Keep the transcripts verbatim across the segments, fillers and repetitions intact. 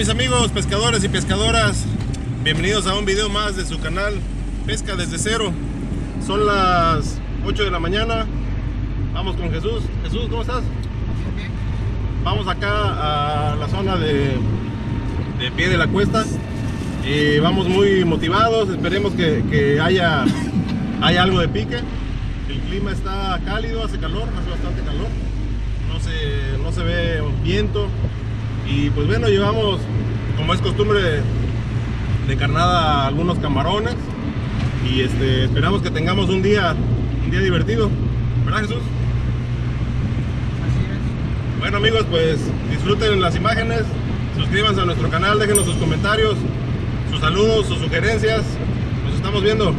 mis amigos pescadores y pescadoras, bienvenidos a un video más de su canal Pesca desde cero. Son las ocho de la mañana. Vamos con Jesús. Jesús, ¿cómo estás? Vamos acá a la zona de, de Pie de la Cuesta y vamos muy motivados. Esperemos que, que haya, haya algo de pique. El clima está cálido, hace calor, hace bastante calor, no se, no se ve viento. Y pues bueno, llevamos, como es costumbre, de, de carnada algunos camarones. Y este, esperamos que tengamos un día, un día divertido, ¿verdad, Jesús? Así es. Bueno amigos, pues disfruten las imágenes, suscríbanse a nuestro canal, déjenos sus comentarios, sus saludos, sus sugerencias. Nos estamos viendo.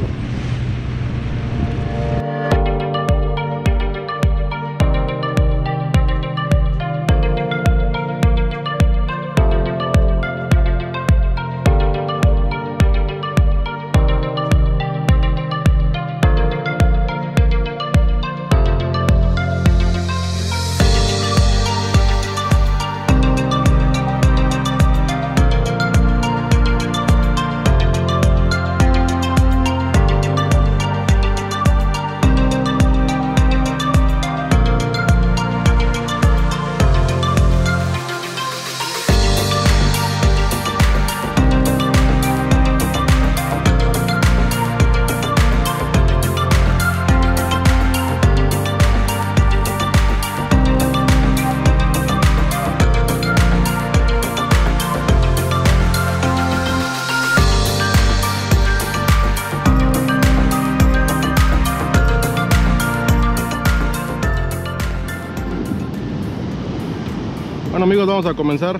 Bueno amigos, vamos a comenzar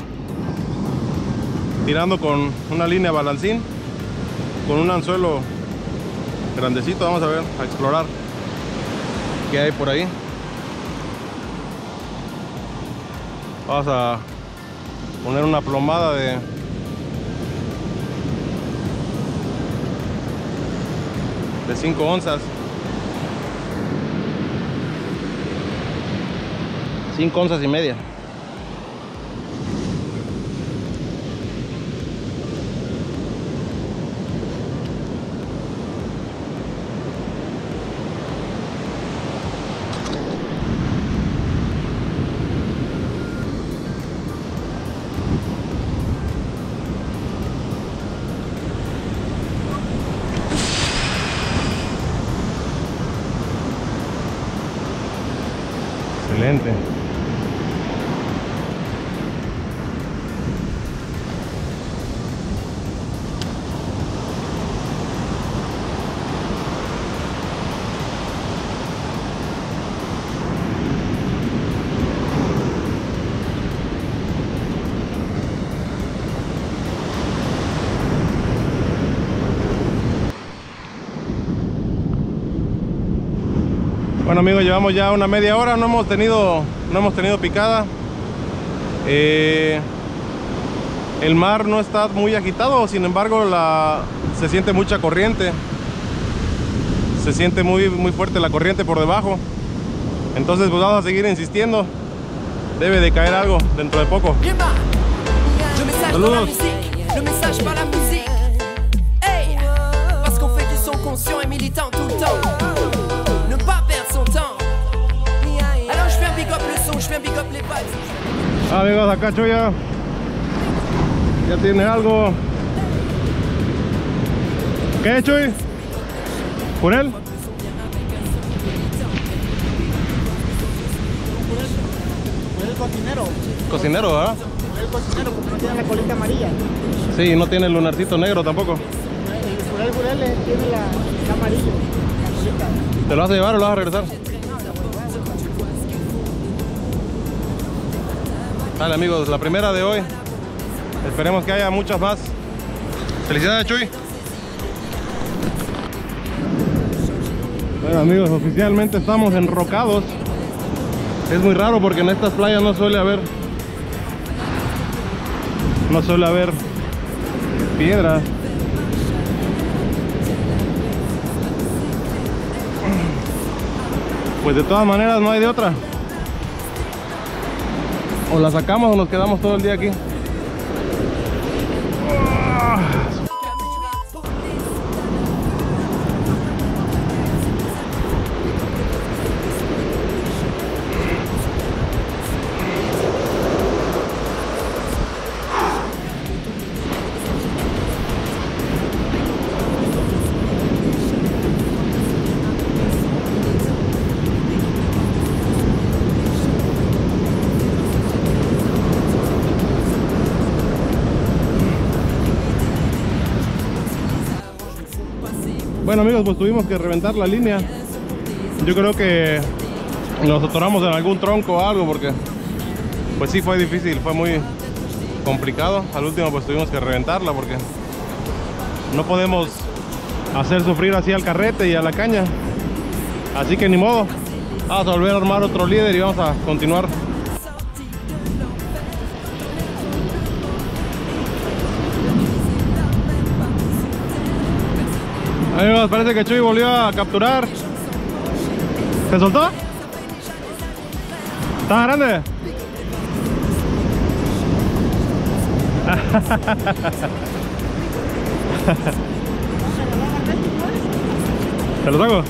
tirando con una línea balancín, con un anzuelo grandecito. Vamos a ver, a explorar qué hay por ahí. Vamos a poner una plomada de de cinco onzas. cinco onzas y media. Excelente. Bueno amigos, llevamos ya una media hora, no hemos tenido, no hemos tenido picada. Eh, el mar no está muy agitado, sin embargo la, se siente mucha corriente. Se siente muy, muy fuerte la corriente por debajo. Entonces pues vamos a seguir insistiendo. Debe de caer algo dentro de poco. Saludos. Amigos, acá Chuya ya tiene algo. ¿Qué, Chuy? ¿Por él? Por el cocinero. Cocinero, ¿verdad? Por el cocinero, porque no tiene la colita amarilla. Sí, no tiene el lunarcito negro tampoco. Por él, por él tiene la amarilla. ¿Te lo vas a llevar o lo vas a regresar? Dale amigos, la primera de hoy. Esperemos que haya muchas más. Felicidades, Chuy. Bueno amigos, oficialmente estamos enrocados. Es muy raro porque en estas playas no suele haber No suele haber piedras. Pues de todas maneras no hay de otra. O la sacamos o nos quedamos todo el día aquí. Bueno amigos, pues tuvimos que reventar la línea. Yo creo que nos atoramos en algún tronco o algo, porque pues sí fue difícil, fue muy complicado. Al último pues tuvimos que reventarla, porque no podemos hacer sufrir así al carrete y a la caña. Así que ni modo, vamos a volver a armar otro líder y vamos a continuar. Amigos, parece que Chuy volvió a capturar. ¿Se soltó? ¿Está grande? ¿Te lo saco?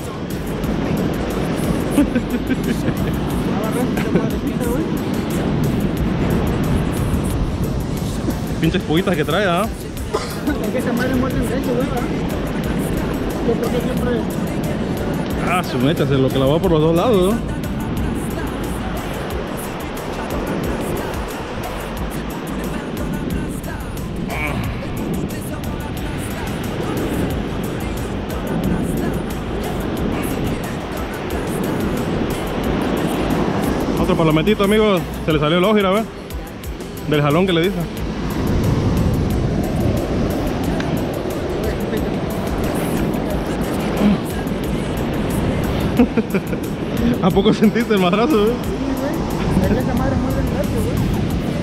Pinches puguitas que trae, ¿no? Es que esa madre muerde el gancho, güey, ¿no? Porque siempre... Ah, su meta, se lo clavó por los dos lados, ¿no? Otro palometito, amigos, se le salió el ojo, a ver, del jalón que le dice. ¿A poco sentiste el madrazo, güey? Sí, güey. Esa madre muerde el brazo, güey.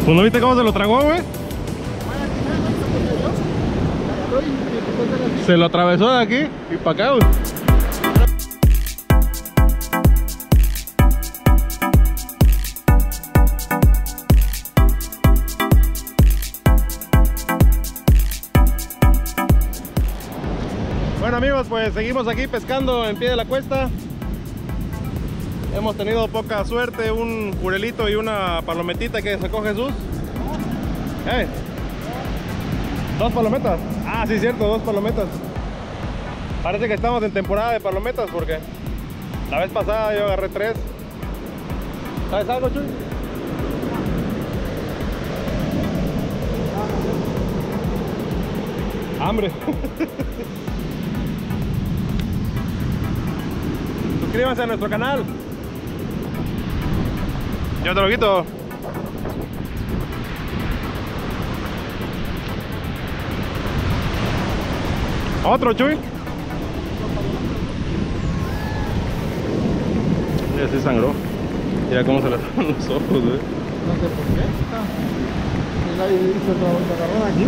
¿Tú no viste cómo se lo tragó, güey? Se lo atravesó de aquí y para acá, güey. Amigos, pues seguimos aquí pescando en Pie de la Cuesta. Hemos tenido poca suerte, un jurelito y una palometita que sacó Jesús. Hey. Dos palometas. Ah, sí, cierto, dos palometas. Parece que estamos en temporada de palometas, porque la vez pasada yo agarré tres. ¿Sabes algo, Chuy? Hambre. Suscríbanse a nuestro canal. Yo te lo quito. Otro, Chuy. Ya se sangró. Mira cómo se le están los ojos, güey. No sé por qué. Se agarró aquí.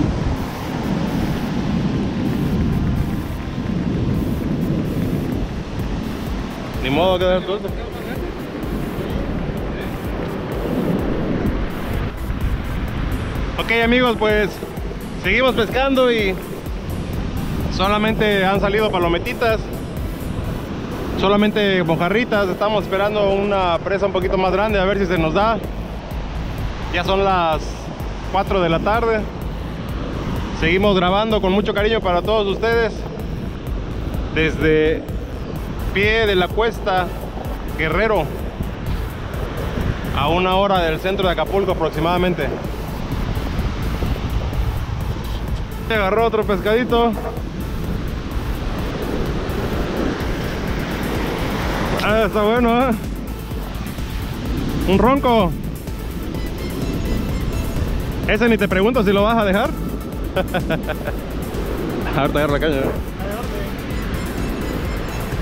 Ni modo que dejar todo esto. Ok amigos, pues seguimos pescando y solamente han salido palometitas, solamente mojarritas. Estamos esperando una presa un poquito más grande, a ver si se nos da. Ya son las cuatro de la tarde. Seguimos grabando con mucho cariño para todos ustedes desde Pie de la Cuesta, Guerrero, a una hora del centro de Acapulco aproximadamente. Se agarró otro pescadito. Ah, está bueno, ¿eh? Un ronco. Ese ni te pregunto si lo vas a dejar. Ahorita agarra la caña, ¿eh?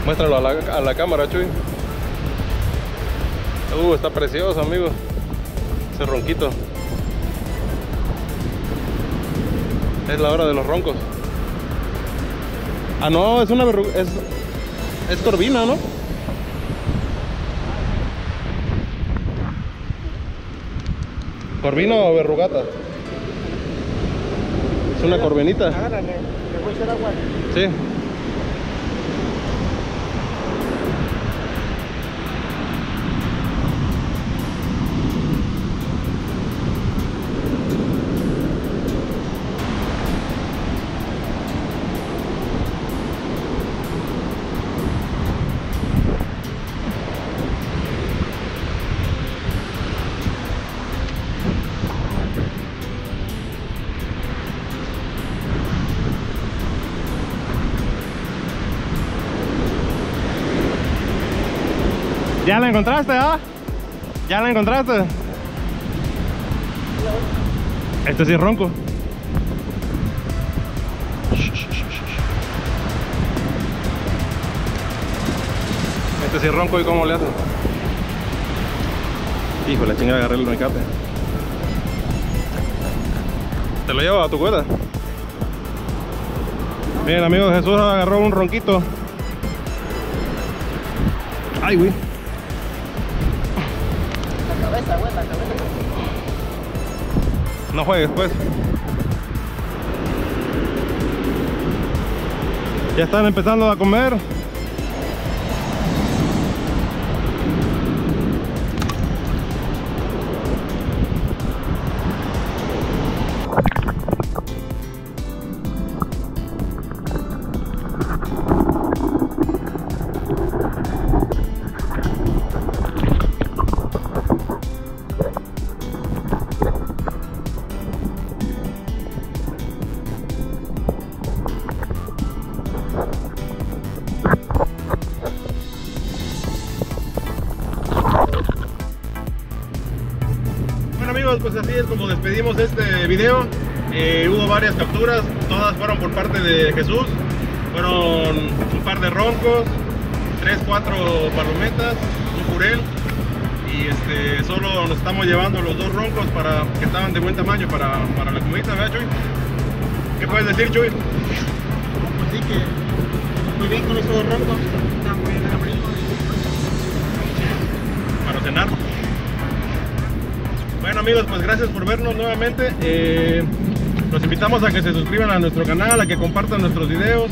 Muéstralo a la, a la cámara, Chuy. Uh, está precioso, amigo. Ese ronquito. Es la hora de los roncos. Ah, no, es una verruga. Es, es corvina, ¿no? ¿Corvino o verrugata? Es una corvinita. Agárrale, le voy a echar agua. Sí. ¿Ya la encontraste, ah? ¿Ya la encontraste? No. Este sí es ronco. Este sí es ronco, ¿y cómo le hace? Hijo, la chingada, agarré el mecate. ¿Te lo llevas a tu cuerda? Miren, amigos, Jesús agarró un ronquito. Ay, güey. La cabeza, güey, la cabeza. No juegues, pues. Ya están empezando a comer. Pues así es como despedimos este video. Eh, hubo varias capturas, todas fueron por parte de Jesús. Fueron un par de roncos, tres, cuatro palometas, un jurel, y este, solo nos estamos llevando los dos roncos para que estaban de buen tamaño para, para la comida, ¿verdad, Chuy? ¿Qué puedes decir, Chuy? Pues sí, que muy bien con esos dos roncos. Para cenar. Bueno, amigos, pues gracias por vernos nuevamente. Eh, los invitamos a que se suscriban a nuestro canal, a que compartan nuestros videos,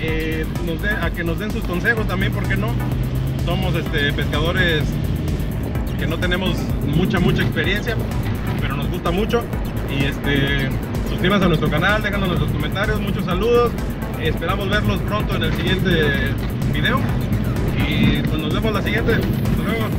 eh, nos de, a que nos den sus consejos también, ¿por qué no? Somos este, pescadores que no tenemos mucha, mucha experiencia, pero nos gusta mucho. Y este, suscríbanse a nuestro canal, déjanos nuestros comentarios, muchos saludos. Esperamos verlos pronto en el siguiente video. Y pues nos vemos la siguiente. Hasta luego.